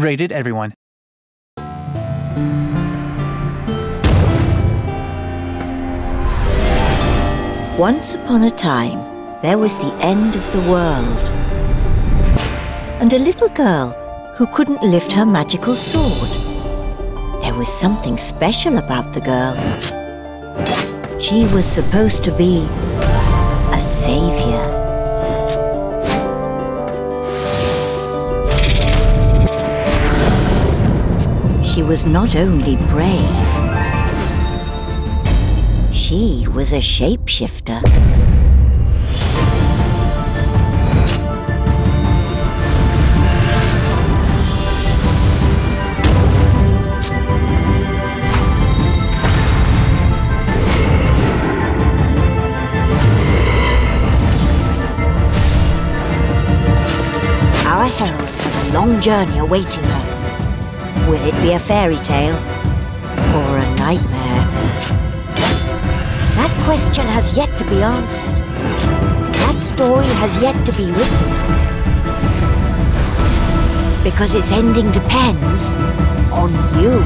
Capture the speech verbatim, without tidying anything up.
rated everyone. Once upon a time, there was the end of the world, and a little girl who couldn't lift her magical sword. There was something special about the girl. She was supposed to be a savior. She was not only brave, she was a shapeshifter. Our herald has a long journey awaiting her. Will it be a fairy tale or a nightmare? That question has yet to be answered. That story has yet to be written. Because its ending depends on you.